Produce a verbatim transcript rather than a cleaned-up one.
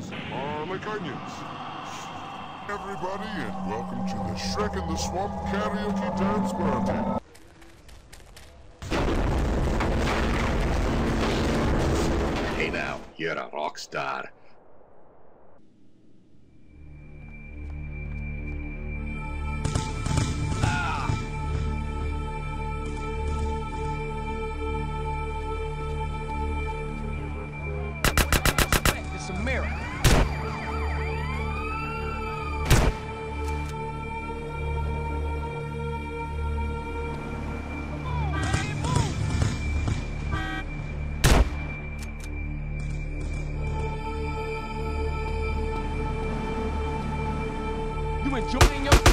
Greetings, Arlequinians. Everybody, and welcome to the Shrek in the Swamp Karaoke Dance Party. Hey now, you're a rock star. Enjoying your